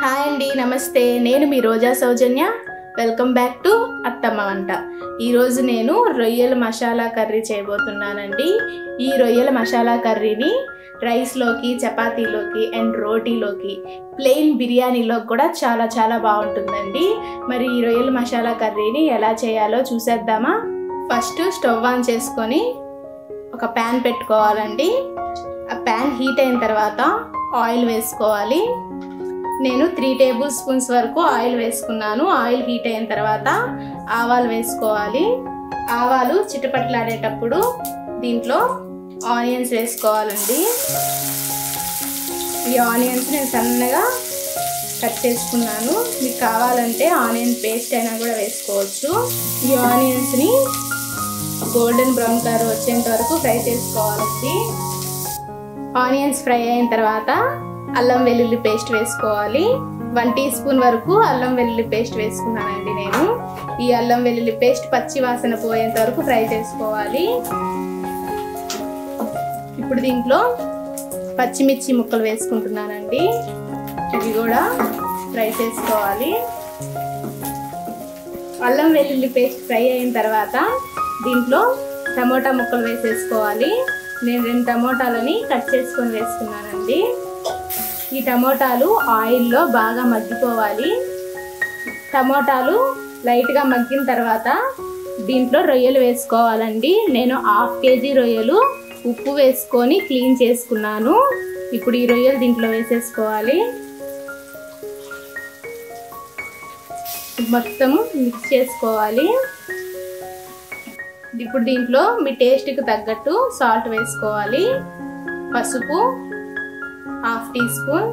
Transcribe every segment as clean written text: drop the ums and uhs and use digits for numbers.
हाय अंडी नमस्ते नेनु मी Roja Soujanya welcome back to अत्तम्मा वंटा। ई रोज़ु नेनु रोय्यल मसाला कर्री చేయబోతున్నానండి। ఈ రోయల్ మసాలా కర్రీని రైస్ లోకి చపాతీ లోకి అండ్ రోటీ లోకి ప్లెయిన్ బిర్యానీ లోకి కూడా చాలా చాలా బాగుంటుందండి। మరి ఈ రోయల్ మసాలా కర్రీని ఎలా చేయాలో చూసేద్దామా। ఫస్ట్ స్టవ్ ఆన్ చేసుకొని ఒక pan పెట్టుకోవాలండి। ఆ pan హీట్ అయిన తర్వాత ఆయిల్ వేసుకోవాలి। నేను 3 టేబుల్ స్పూన్స్ వరకు ఆయిల్ వేసుకున్నాను। ఆయిల్ హీట్ అయిన తర్వాత ఆవాలు వేసుకోవాలి। ఆవాలు చిటపట్లాడేటప్పుడు దీంట్లో ఆనియన్స్ వేసుకోవాలండి। ఈ ఆనియన్స్ నేను సన్నగా కట్ చేసుకున్నాను। మీకు కావాలంటే ఆనియన్ పేస్ట్ అయినా కూడా వేసుకోవచ్చు। ఈ ఆనియన్స్ ని గోల్డెన్ బ్రౌన్ కలర్ వచ్చేంత వరకు ఫ్రై చేసుకోవాలండి। ఆనియన్స్ ఫ్రై అయిన తర్వాత అల్లం వెల్లుల్లి పేస్ట్ వేసుకోవాలి। 1 టీ స్పూన్ వరకు అల్లం వెల్లుల్లి పేస్ట్ వేసుకున్నానండి నేను। ఈ అల్లం వెల్లుల్లి పేస్ట్ పచ్చి వాసన పోయేంత వరకు ఫ్రై చేసుకోవాలి। ఇప్పుడు దీంట్లో పచ్చిమిర్చి ముక్కలు వేసుకుంటున్నానండి। ఇవి కూడా ఫ్రై చేసుకోవాలి। అల్లం వెల్లుల్లి పేస్ట్ ఫ్రై అయిన తర్వాత దీంట్లో టమోటా ముక్కలు వేసేసుకోవాలి। నేను 2 టమోటాలని కట్ చేసుకొని వేసుకున్నానండి। ఈ టమోటాలు ఆయిల్లో బాగా మగ్గిపోవాలి। టమోటాలు లైట్గా మగ్గిన తర్వాత దీంట్లో రొయ్యలు వేసుకోవాలండి। నేను 1/2 kg రొయ్యలు ఉప్పు వేసుకొని క్లీన్ చేసుకున్నాను। ఇప్పుడు ఈ రొయ్యలు దీంట్లో వేసేసుకోవాలి। మొత్తం మిక్స్ చేసుకోవాలి। ఇప్పుడు దీంట్లో మీ టేస్ట్కి తగ్గట్టు సాల్ట్ వేసుకోవాలి। పసుపు 1/2 టీ స్పూన్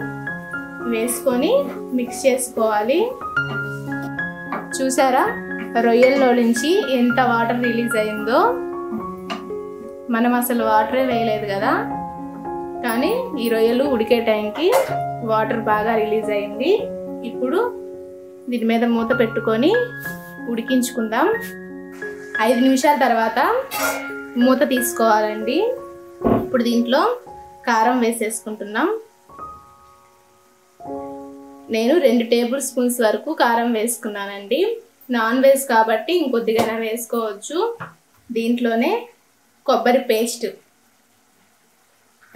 వేసుకొని మిక్స్ చేసుకోవాలి। చూసారా రొయ్యల్లో నుంచి ఎంత వాటర్ రిలీజ్ అయిందో। మనం అసలు వాటరే వేయలేదు కదా, కానీ ఈ రొయ్యలు ఉడికే టైంకి వాటర్ బాగా రిలీజ్ అయింది। ఇప్పుడు దీని మీద మూత పెట్టుకొని ఉడికించుకుందాం। 5 నిమిషాల తర్వాత మూత తీసుకోవాలండి। ఇప్పుడు దీంట్లో కారం వేసేసుకుంటున్నాం। నేను 2 టేబుల్ స్పూన్స్ వరకు కారం వేసుకున్నానండి। నాన్ వెజ్ కాబట్టి ఇంకొద్దిగానే వేసుకోవచ్చు। దీంట్లోనే కొబ్బరి పేస్ట్,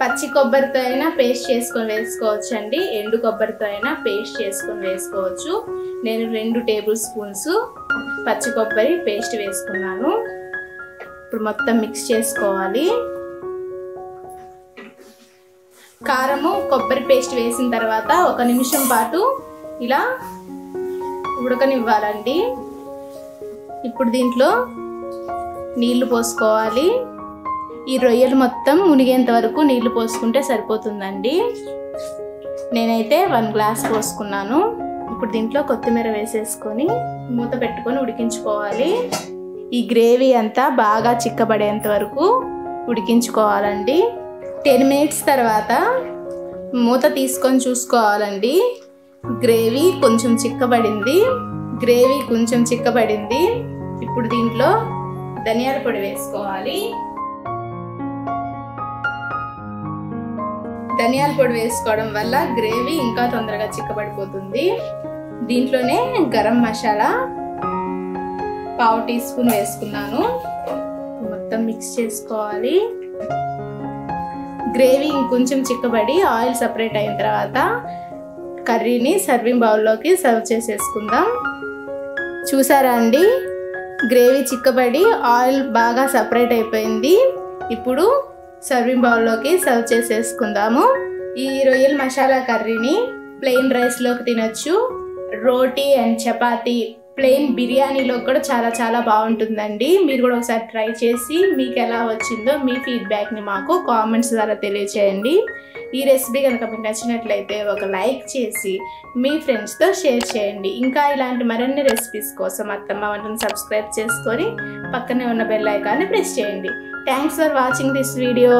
పచ్చి కొబ్బరితో అయినా పేస్ట్ చేసుకొని వేసుకోవచ్చు అండి, ఎండు కొబ్బరితో అయినా పేస్ట్ చేసుకొని వేసుకోవచ్చు। నేను 2 టేబుల్ స్పూన్స్ పచ్చి కొబ్బరి పేస్ట్ వేసుకున్నాను। ఇప్పుడు మొత్తం మిక్స్ చేసుకోవాలి। కారము కొబ్బరి పేస్ట్ వేసిన తర్వాత 1 నిమిషం పాటు ఇలా ఉడకనివ్వాలండి। ఇప్పుడు దీంట్లో నీళ్లు పోసుకోవాలి। ఈ రొయ్యలు మొత్తం మునిగేంత వరకు నీళ్లు పోసుకుంటే సరిపోతుందండి। నేనైతే 1 గ్లాస్ పోసుకున్నాను। ఇప్పుడు దీంట్లో కొత్తిమీర వేసేసుకొని మూత పెట్టుకొని ఉడికించుకోవాలి। ఈ గ్రేవీ అంతా బాగా చిక్కబడేంత వరకు ఉడికించుకోవాలండి। 10 మినిట్స్ తర్వాత మూత తీసుకొని చూసుకోవాలండి। గ్రేవీ కొంచెం చిక్కబడింది, ఇప్పుడు దీంట్లో ధనియాల పొడి వేసుకోవాలి। ధనియాల పొడి వేసుకోవడం వల్ల గ్రేవీ ఇంకా తొందరగా చిక్కబడిపోతుంది। దీంట్లోనే గరం మసాలా 1/2 టీ స్పూన్ వేసుకున్నాను। మొత్తం మిక్స్ చేసుకోవాలి। గ్రేవీ ఇంకొంచెం చిక్కబడి ఆయిల్ సపరేట్ అయిన తర్వాత కర్రీని సర్వింగ్ బౌల్లోకి సర్వ్ చేసేసుకుందాం। చూసారా అండి, గ్రేవీ చిక్కబడి ఆయిల్ బాగా సపరేట్ అయిపోయింది। ఇప్పుడు సర్వింగ్ బౌల్లోకి సర్వ్ చేసేసుకుందాము। ఈ రొయ్యల మసాలా కర్రీని ప్లెయిన్ రైస్లోకి తినొచ్చు, రోటీ అండ్ చపాతీ ప్లెయిన్ బిర్యానీలో కూడా చాలా చాలా బాగుంటుందండి। మీరు కూడా ఒకసారి ట్రై చేసి మీకు ఎలా వచ్చిందో మీ ఫీడ్బ్యాక్ని మాకు కామెంట్స్ ద్వారా తెలియచేయండి। ఈ రెసిపీ కనుక మీకు నచ్చినట్లయితే ఒక లైక్ చేసి మీ ఫ్రెండ్స్తో షేర్ చేయండి। ఇంకా ఇలాంటి మరిన్ని రెసిపీస్ కోసం అత్తమ్మ వంటను సబ్స్క్రైబ్ చేసుకొని పక్కనే ఉన్న బెల్ ఐకాన్ని ప్రెస్ చేయండి। Thanks for watching this video.